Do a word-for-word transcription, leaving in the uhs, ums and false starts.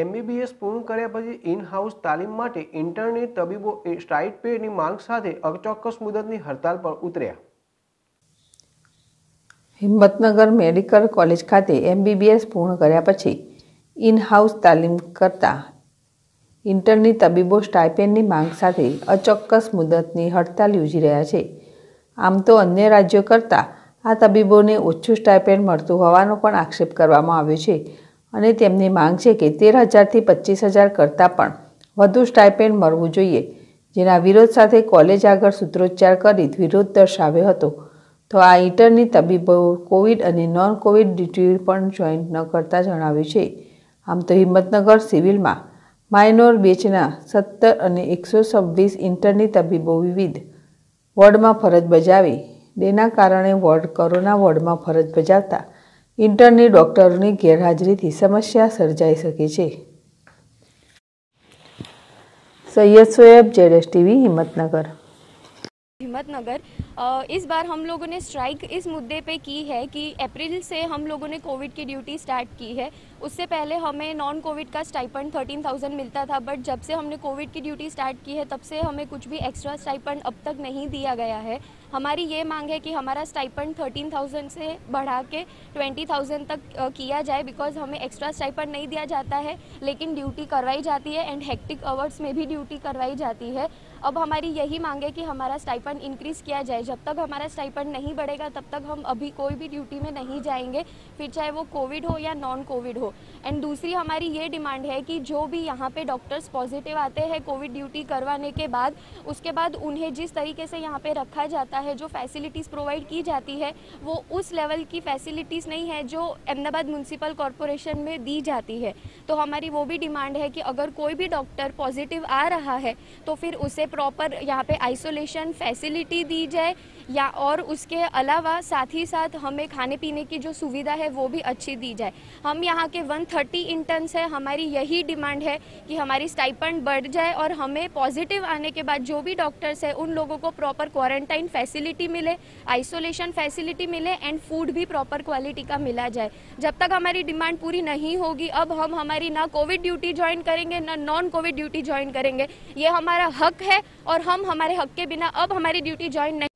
MBBS पूर्ण कर्या પછી इन हाउस તાલીમ માટે ઇન્ટર્ન તબીબો સ્ટ્રાઇક પેની માંગ સાથે અચોક્કસ મુદતની હડતાલ પર ઉતર્યા। हिम्मतनगर मेडिकल कॉलेज ખાતે एमबीबीएस પૂર્ણ કર્યા પછી इन हाउस તાલીમ કરતા ઇન્ટર્ન તબીબો સ્ટાઇપેન્ડની માંગ સાથે અચોક્કસ મુદતની હડતાલ યોજી રહ્યા છે। આમ તો અન્ય રાજ્યો કરતાં આ તબીબોને ઓછું સ્ટાઇપેન્ડ મળતું હોવાનો પણ આક્ષેપ કરવામાં આવ્યો છે અને તેમની માંગ છે કે તેર હજારથી પચીસ હજાર કરતાં પણ વધુ સ્ટાઇપેન્ડ મળવું જોઈએ, જેના વિરોધ સાથે કોલેજ આગળ સૂત્રોચ્ચાર કરી વિરોધ દર્શાવ્યો હતો। તો આ ઇન્ટર્નની તબીબો કોવિડ અને નોન કોવિડ ડ્યુટી પણ જોઈન ન કરતા જણાવ્યું છે। આમ તો હિંમતનગર સિવિલમાં માઇનોર બેચના સત્તર અને એકસો છવ્વીસ ઇન્ટર્નની તબીબો વિવિધ વોર્ડમાં ફરજ બજાવી તેના કારણે વોર્ડ કોરોના વોર્ડમાં ફરજ બજાવતા ઇન્ટર્નની ડોક્ટરોની ગેરહાજરીથી સમસ્યા સર્જાઈ શકે છે। સૈયદ સોએબ, ઝેડએસટીવી, हिम्मतनगर। हिम्मतनगर इस बार हम लोगों ने स्ट्राइक इस मुद्दे पे की है कि अप्रैल से हम लोगों ने कोविड की ड्यूटी स्टार्ट की है। उससे पहले हमें नॉन कोविड का स्टाइपेंड थर्टीन थाउजेंड मिलता था, बट जब से हमने कोविड की ड्यूटी स्टार्ट की है तब से हमें कुछ भी एक्स्ट्रा स्टाइपेंड अब तक नहीं दिया गया है। हमारी ये मांग है कि हमारा स्टाइपेंड थर्टीन थाउजेंड से बढ़ा के ट्वेंटी थाउजेंड तक किया जाए, बिकॉज हमें एक्स्ट्रा स्टाइपेंड नहीं दिया जाता है लेकिन ड्यूटी करवाई जाती है एंड हेक्टिक आवर्स में भी ड्यूटी करवाई जाती है। अब हमारी यही मांग है कि हमारा स्टाइपेंड इंक्रीज़ किया जाए। जब तक हमारा स्टाइपेंड नहीं बढ़ेगा तब तक हम अभी कोई भी ड्यूटी में नहीं जाएंगे, फिर चाहे वो कोविड हो या नॉन कोविड हो। एंड दूसरी हमारी ये डिमांड है कि जो भी यहाँ पे डॉक्टर्स पॉजिटिव आते हैं कोविड ड्यूटी करवाने के बाद, उसके बाद उन्हें जिस तरीके से यहाँ पे रखा जाता है, जो फैसिलिटीज़ प्रोवाइड की जाती है वो उस लेवल की फैसिलिटीज़ नहीं है जो अहमदाबाद म्यूनसिपल कॉरपोरेशन में दी जाती है। तो हमारी वो भी डिमांड है कि अगर कोई भी डॉक्टर पॉजिटिव आ रहा है तो फिर उसे प्रॉपर यहाँ पे आइसोलेशन फैसिलिटी दी जाए, या और उसके अलावा साथ ही साथ हमें खाने पीने की जो सुविधा है वो भी अच्छी दी जाए। हम यहाँ के एक सौ तीस इंटर्न्स हैं, हमारी यही डिमांड है कि हमारी स्टाइपेंड बढ़ जाए और हमें पॉजिटिव आने के बाद जो भी डॉक्टर्स हैं उन लोगों को प्रॉपर क्वारंटाइन फैसिलिटी मिले, आइसोलेशन फैसिलिटी मिले एंड फूड भी प्रॉपर क्वालिटी का मिला जाए। जब तक हमारी डिमांड पूरी नहीं होगी अब हम हमारी ना कोविड ड्यूटी ज्वाइन करेंगे ना नॉन कोविड ड्यूटी ज्वाइन करेंगे। ये हमारा हक है और हम हमारे हक के बिना अब हमारी ड्यूटी ज्वाइन नहीं